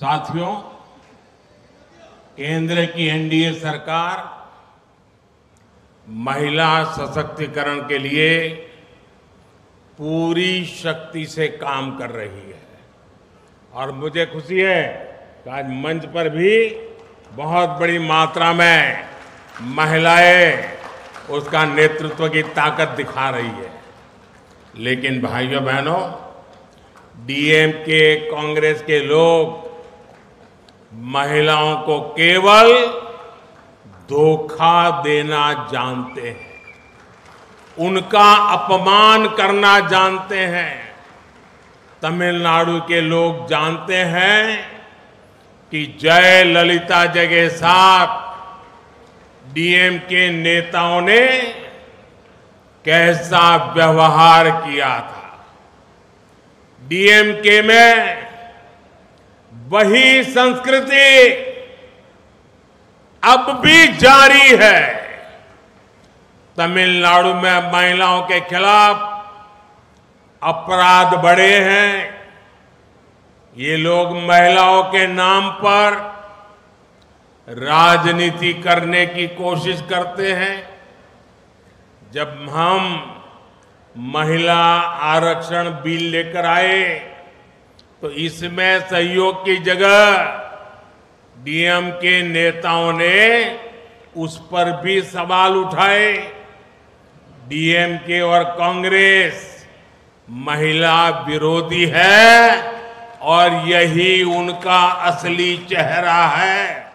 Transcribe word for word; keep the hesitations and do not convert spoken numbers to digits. साथियों, केंद्र की एनडीए सरकार महिला सशक्तिकरण के लिए पूरी शक्ति से काम कर रही है और मुझे खुशी है कि आज मंच पर भी बहुत बड़ी मात्रा में महिलाएं उसका नेतृत्व की ताकत दिखा रही है। लेकिन भाइयों बहनों, डीएमके कांग्रेस के लोग महिलाओं को केवल धोखा देना जानते हैं, उनका अपमान करना जानते हैं। तमिलनाडु के लोग जानते हैं कि जयललिता जी के साथ डीएमके नेताओं ने कैसा व्यवहार किया था। डीएमके में वही संस्कृति अब भी जारी है। तमिलनाडु में महिलाओं के खिलाफ अपराध बढ़े हैं। ये लोग महिलाओं के नाम पर राजनीति करने की कोशिश करते हैं। जब हम महिला आरक्षण बिल लेकर आए तो इसमें सहयोग की जगह डीएमके नेताओं ने उस पर भी सवाल उठाए। डीएमके और कांग्रेस महिला विरोधी है और यही उनका असली चेहरा है।